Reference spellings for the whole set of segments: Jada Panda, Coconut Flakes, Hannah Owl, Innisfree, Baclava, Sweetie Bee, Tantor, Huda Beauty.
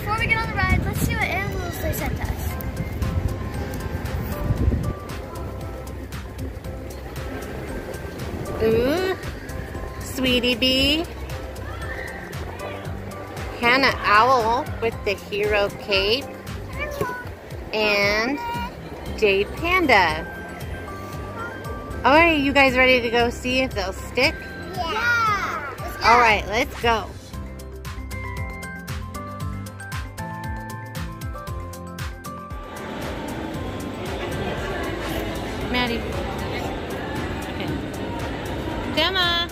before we get on the ride, let's see what animals they sent us. Ooh, Sweetie Bee. Hannah Owl with the hero cape. And Jada Panda. Alright, you guys ready to go see if they'll stick? Yeah! Alright, let's go. Maddie. Okay. Gemma!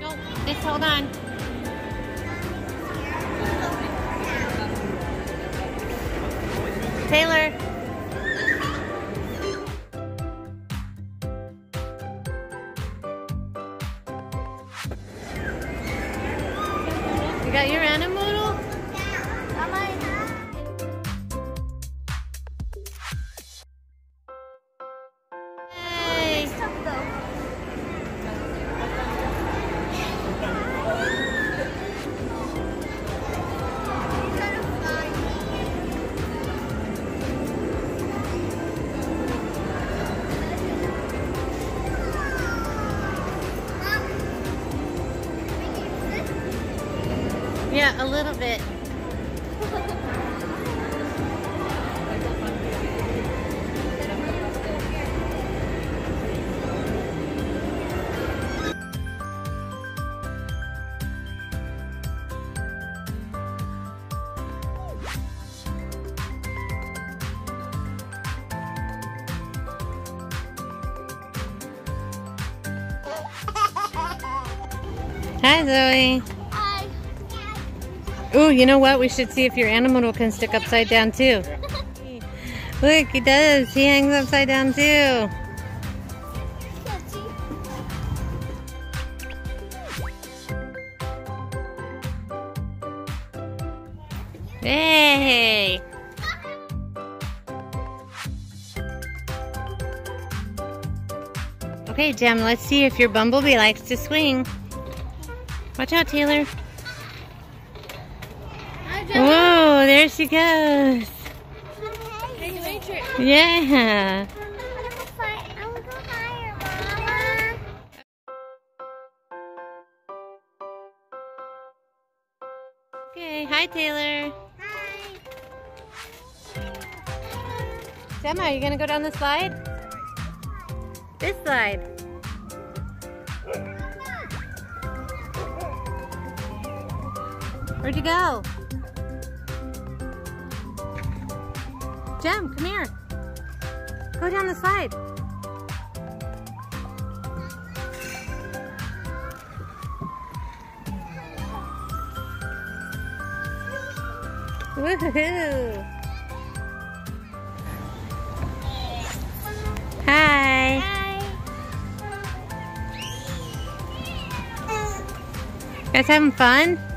No, just hold on. Taylor. You got your animal? Hey. Yeah, a little bit. Hi, Zoe. Ooh, you know what? We should see if your animal can stick upside down too. Look, he does. He hangs upside down too. Hey! Okay, Gem, let's see if your bumblebee likes to swing. Watch out, Taylor. Whoa, there she goes. Yeah. I'm gonna go higher, Mama. Okay, hi, Taylor. Hi. Gemma, are you gonna go down the slide? This slide. Where'd you go? Gem, come here. Go down the slide. Woohoo! Hi. Hi. You guys having fun?